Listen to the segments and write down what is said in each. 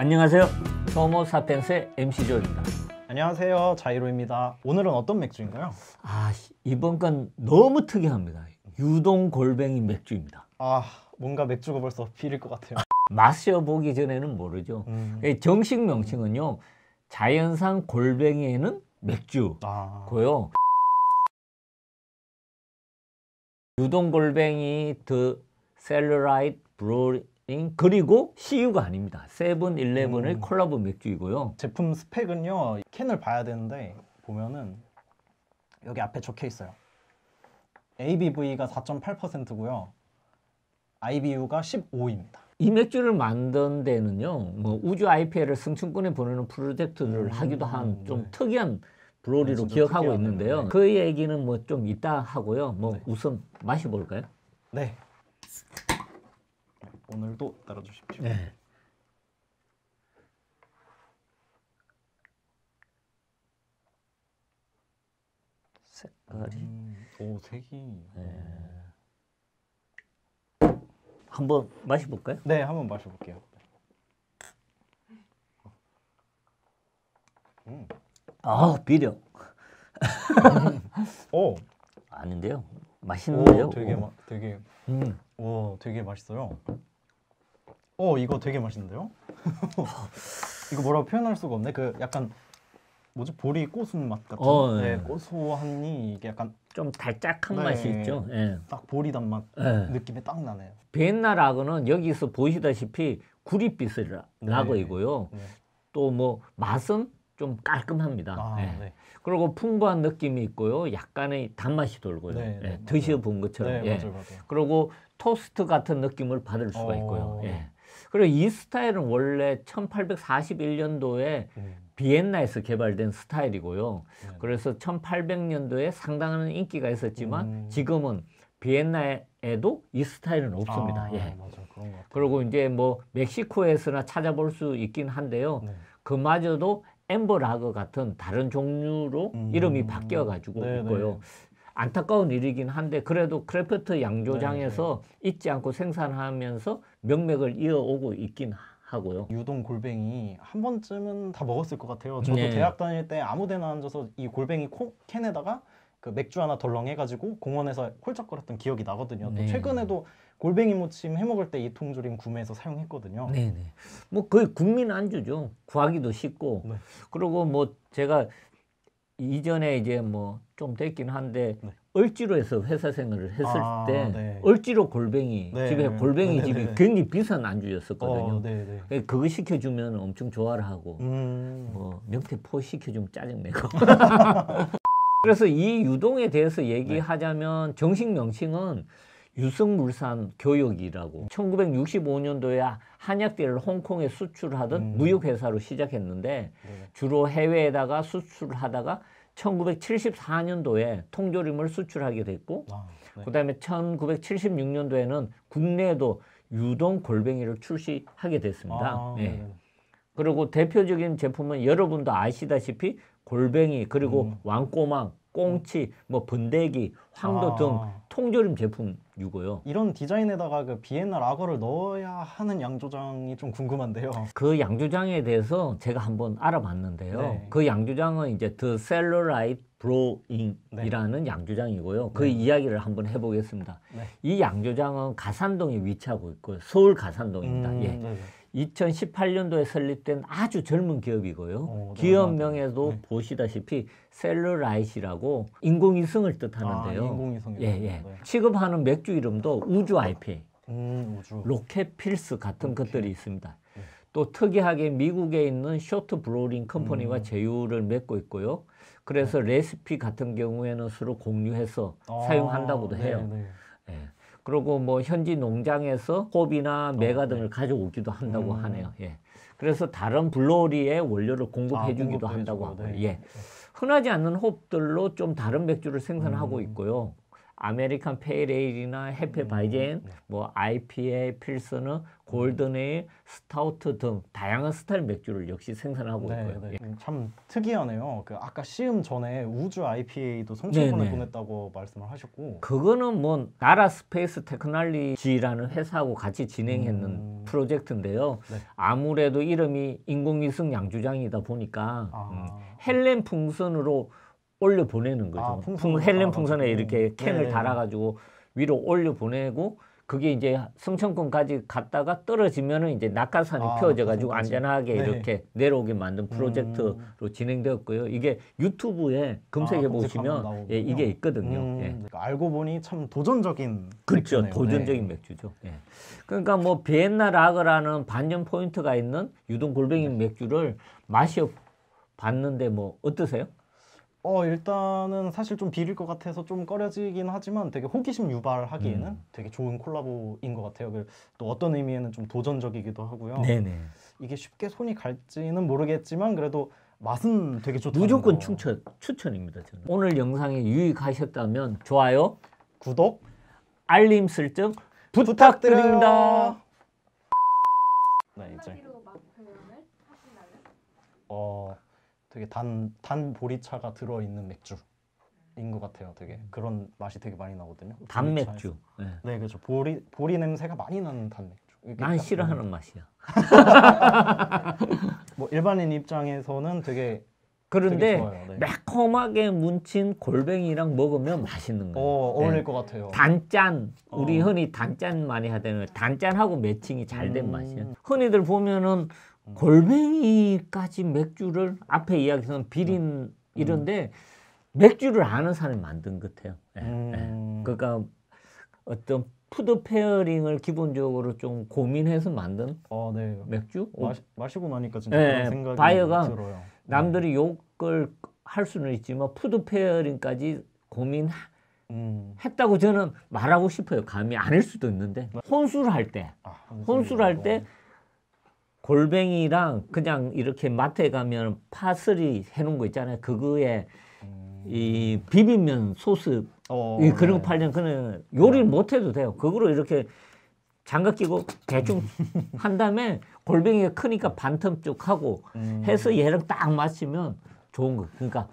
안녕하세요. 효모사피엔스의 MC 조입니다. 안녕하세요. 자이로입니다. 오늘은 어떤 맥주인가요? 이번 건 너무 특이합니다. 유동 골뱅이 맥주입니다. 뭔가 맥주가 벌써 비릴 것 같아요. 마셔보기 전에는 모르죠. 정식 명칭은요, 자연산 골뱅이에는 맥주고요. 유동 골뱅이 더 셀러라이트 브루잉, 그리고 CU가 아닙니다. 세븐일레븐의 콜라보 맥주이고요. 제품 스펙은요, 캔을 봐야 되는데 보면은 여기 앞에 적혀 있어요. ABV가 4.8%고요 IBU가 15입니다 이 맥주를 만든 데는요, 뭐 우주 IPA를 승충권에 보내는 프로젝트를 하기도 한 좀 특이한 브로리로 기억하고 있는데요. 네. 그 얘기는 뭐 좀 이따 하고요. 우선 마셔볼까요? 네. 오늘도 따라주십시오. 네. 색깔이 오, 색이. 네. 한번 마셔볼까요? 네, 한번 마셔볼게요. 비려. 오. 아닌데요. 맛있는데요. 오, 되게 되게. 와, 되게 맛있어요. 이거 되게 맛있는데요? 이거 뭐라고 표현할 수가 없네. 그 약간 뭐지? 보리 고순 맛 같은. 네, 고소하니 이게 약간 좀 달짝한 맛이 있죠. 딱 보리 단맛 느낌이 딱 나네요. 비엔나 라거는 여기서 보시다시피 구릿빛의 라거이고요. 또 뭐 맛은 좀 깔끔합니다. 그리고 풍부한 느낌이 있고요. 약간의 단맛이 돌고요. 드셔본 것처럼. 맞아요. 그리고 토스트 같은 느낌을 받을 수가 있고요. 그리고 이 스타일은 원래 1841년도에 비엔나에서 개발된 스타일이고요. 그래서 1800년도에 상당한 인기가 있었지만 지금은 비엔나에도 이 스타일은 없습니다. 맞아, 그런 것 같아요. 그리고 이제 뭐 멕시코에서나 찾아볼 수 있긴 한데요. 그마저도 앰버 라거 같은 다른 종류로 이름이 바뀌어가지고 있고요. 안타까운 일이긴 한데 그래도 크래프트 양조장에서 잊지 않고 생산하면서 명맥을 이어오고 있긴 하고요. 유동 골뱅이 한 번쯤은 다 먹었을 것 같아요. 저도 대학 다닐 때 아무데나 앉아서 이 골뱅이 캔에다가 그 맥주 하나 덜렁 해가지고 공원에서 홀짝거렸던 기억이 나거든요. 또 최근에도 골뱅이 무침 해먹을 때 이 통조림 구매해서 사용했거든요. 뭐 거의 국민 안주죠. 구하기도 쉽고. 그리고 뭐 제가 이전에 이제 뭐 좀 됐긴 한데 을지로에서 회사 생활을 했을 때 을지로 골뱅이 집에 골뱅이 집이 굉장히 비싼 안주였었거든요. 그거 시켜주면 엄청 좋아를 하고 뭐 명태포 시켜주면 짜증내고. 그래서 이 유동에 대해서 얘기하자면 정식 명칭은 유성물산 교역이라고 1965년도에 한약재를 홍콩에 수출하던 무역회사로 시작했는데 주로 해외에다가 수출하다가 1974년도에 통조림을 수출하게 됐고 그 다음에 1976년도에는 국내에도 유동 골뱅이를 출시하게 됐습니다. 그리고 대표적인 제품은 여러분도 아시다시피 골뱅이, 그리고 왕꼬망, 꽁치, 뭐 번데기, 황도 등 통조림 제품이고요. 이런 디자인에다가 그 비엔나 라거를 넣어야 하는 양조장이 좀 궁금한데요. 그 양조장에 대해서 제가 한번 알아봤는데요. 그 양조장은 이제 더 셀러라이트 브로잉이라는 양조장이고요. 그 이야기를 한번 해보겠습니다. 이 양조장은 가산동에 위치하고 있고요. 서울 가산동입니다. 2018년도에 설립된 아주 젊은 기업이고요. 기업명에도 보시다시피 셀러라이트라고 인공위성을 뜻하는데요. 취급하는 맥주 이름도 우주 IPA, 로켓필스 같은 것들이 있습니다. 또 특이하게 미국에 있는 쇼트 브로링 컴퍼니와 제휴를 맺고 있고요. 그래서 레시피 같은 경우에는 서로 공유해서 사용한다고도 해요. 그리고 뭐 현지 농장에서 홉이나 메가 등을 가져오기도 한다고 하네요. 그래서 다른 블로리의 원료를 공급해주기도 한다고 하고요. 흔하지 않는 홉들로 좀 다른 맥주를 생산하고 있고요. 아메리칸 페일에일이나 해페바이젠, 뭐 IPA, 필스너, 골든에일, 스타우트 등 다양한 스타일 맥주를 역시 생산하고 있고요. 네. 예. 참 특이하네요. 그 아까 시음 전에 우주 IPA도 성취권을 보냈다고 말씀을 하셨고, 그거는 뭐 나라 스페이스 테크놀로지라는 회사하고 같이 진행했는 프로젝트인데요. 네. 아무래도 이름이 인공위성 양조장이다 보니까 헬렌 풍선으로 올려 보내는 거죠. 헬렌 풍선에 이렇게 캔을 달아가지고 위로 올려 보내고, 그게 이제 승천권까지 갔다가 떨어지면은 이제 낙하산이 펴져가지고 안전하게 이렇게 내려오게 만든 프로젝트로 진행되었고요. 이게 유튜브에 검색해 보시면 예, 이게 있거든요. 예. 그러니까 알고 보니 참 도전적인 그렇죠. 맥주네요. 도전적인 맥주죠. 예. 그러니까 뭐 비엔나 라거라는 반년 포인트가 있는 유동 골뱅이 맥주를 마셔 봤는데 뭐 어떠세요? 일단은 사실 좀 비릴 것 같아서 좀 꺼려지긴 하지만 되게 호기심 유발하기에는 되게 좋은 콜라보인 것 같아요. 또 어떤 의미에는 좀 도전적이기도 하고요. 네네. 이게 쉽게 손이 갈지는 모르겠지만 그래도 맛은 되게 좋다. 무조건 추천입니다. 저는. 오늘 영상이 유익하셨다면 좋아요, 구독, 알림 설정 부탁드립니다. 네, 이제. 되게 단 보리차가 들어있는 맥주인 것 같아요. 되게 그런 맛이 되게 많이 나거든요. 단 맥주. 네, 그렇죠. 보리 냄새가 많이 나는 단 맥주. 난 싫어하는 맛이야. 뭐 일반인 입장에서는 되게 그런데 좋아요. 네. 매콤하게 문친 골뱅이랑 먹으면 맛있는 거예요. 어울릴 것 같아요. 단짠, 우리 흔히 단짠 많이 하잖아요. 단짠하고 매칭이 잘 된 맛이야. 흔히들 보면은 골뱅이까지 맥주를 앞에 이야기한 비린 이런데 맥주를 아는 사람이 만든 것 같아요. 예. 그러니까 어떤 푸드 페어링을 기본적으로 좀 고민해서 만든 맥주? 마시고 나니까 진짜 그런 생각이 바이어가 들어요. 남들이 욕을 할 수는 있지만 푸드 페어링까지 고민했다고 저는 말하고 싶어요. 감이 아닐 수도 있는데 혼술할 때 골뱅이랑 그냥 이렇게 마트에 가면 파슬리 해놓은 거 있잖아요. 그거에 이 비빔면 소스 그런 거 팔면 그냥 요리를 못해도 돼요. 그거로 이렇게 장갑 끼고 대충 한 다음에 골뱅이가 크니까 반텀 쪽 하고 해서 얘랑 딱 맞추면 좋은 거. 그러니까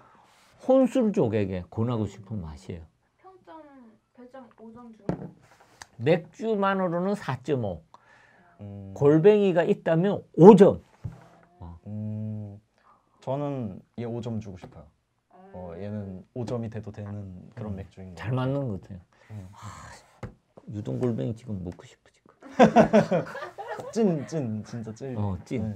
혼술 쪽에게 권하고 싶은 맛이에요. 평점 별점 5점 중에? 맥주만으로는 4.5. 골뱅이가 있다면 5점. 저는 얘 5점 주고 싶어요. 얘는 5점이 돼도 되는 그런 맥주인 것 같아요. 잘 맞는 것 같아요. 유동 골뱅이 지금 먹고 싶어 지금. 찐 진짜 찐. 찐. 네.